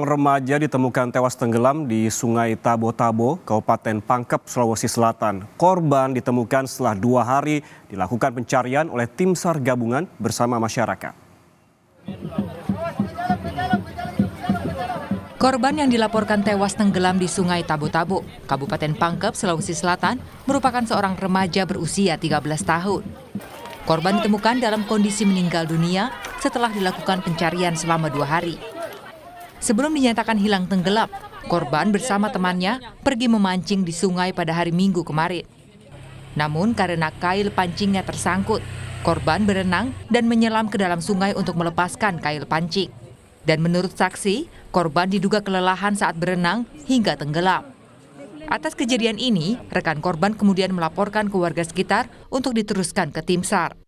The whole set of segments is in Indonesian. Remaja ditemukan tewas tenggelam di Sungai Tabo-Tabo, Kabupaten Pangkep, Sulawesi Selatan. Korban ditemukan setelah 2 hari dilakukan pencarian oleh tim SAR gabungan bersama masyarakat. Korban yang dilaporkan tewas tenggelam di Sungai Tabo-Tabo, Kabupaten Pangkep, Sulawesi Selatan, merupakan seorang remaja berusia 13 tahun. Korban ditemukan dalam kondisi meninggal dunia setelah dilakukan pencarian selama 2 hari. Sebelum dinyatakan hilang tenggelam, korban bersama temannya pergi memancing di sungai pada hari Minggu kemarin. Namun karena kail pancingnya tersangkut, korban berenang dan menyelam ke dalam sungai untuk melepaskan kail pancing. Dan menurut saksi, korban diduga kelelahan saat berenang hingga tenggelam. Atas kejadian ini, rekan korban kemudian melaporkan ke warga sekitar untuk diteruskan ke tim SAR.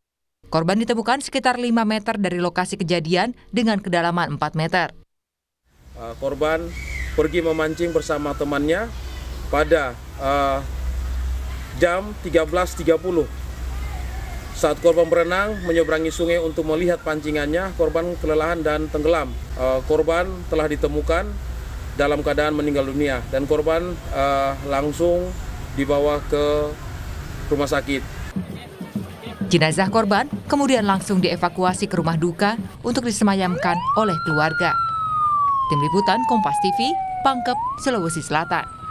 Korban ditemukan sekitar 5 meter dari lokasi kejadian dengan kedalaman 4 meter. Korban pergi memancing bersama temannya pada jam 13.30. Saat korban berenang menyeberangi sungai untuk melihat pancingannya, korban kelelahan dan tenggelam. Korban telah ditemukan dalam keadaan meninggal dunia dan korban langsung dibawa ke rumah sakit. Jenazah korban kemudian langsung dievakuasi ke rumah duka untuk disemayamkan oleh keluarga. Tim Liputan KOMPAS.TV, Pangkep, Sulawesi Selatan.